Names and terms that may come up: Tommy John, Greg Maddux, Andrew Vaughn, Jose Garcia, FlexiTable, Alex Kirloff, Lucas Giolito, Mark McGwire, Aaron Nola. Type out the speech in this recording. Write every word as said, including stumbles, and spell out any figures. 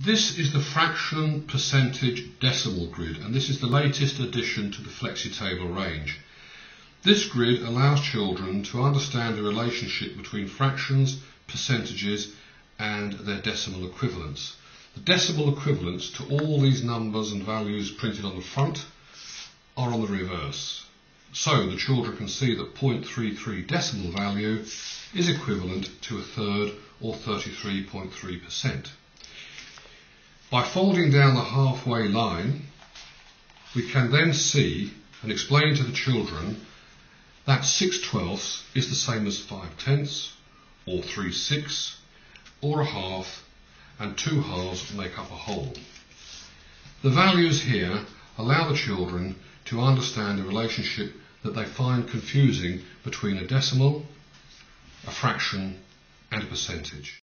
This is the fraction percentage decimal grid, and this is the latest addition to the FlexiTable range. This grid allows children to understand the relationship between fractions, percentages and their decimal equivalents. The decimal equivalents to all these numbers and values printed on the front are on the reverse. So the children can see that zero point three three decimal value is equivalent to a third or thirty-three point three percent. By folding down the halfway line, we can then see and explain to the children that six twelfths is the same as five tenths, or three sixths, or a half, and two halves make up a whole. The values here allow the children to understand the relationship that they find confusing between a decimal, a fraction, and a percentage.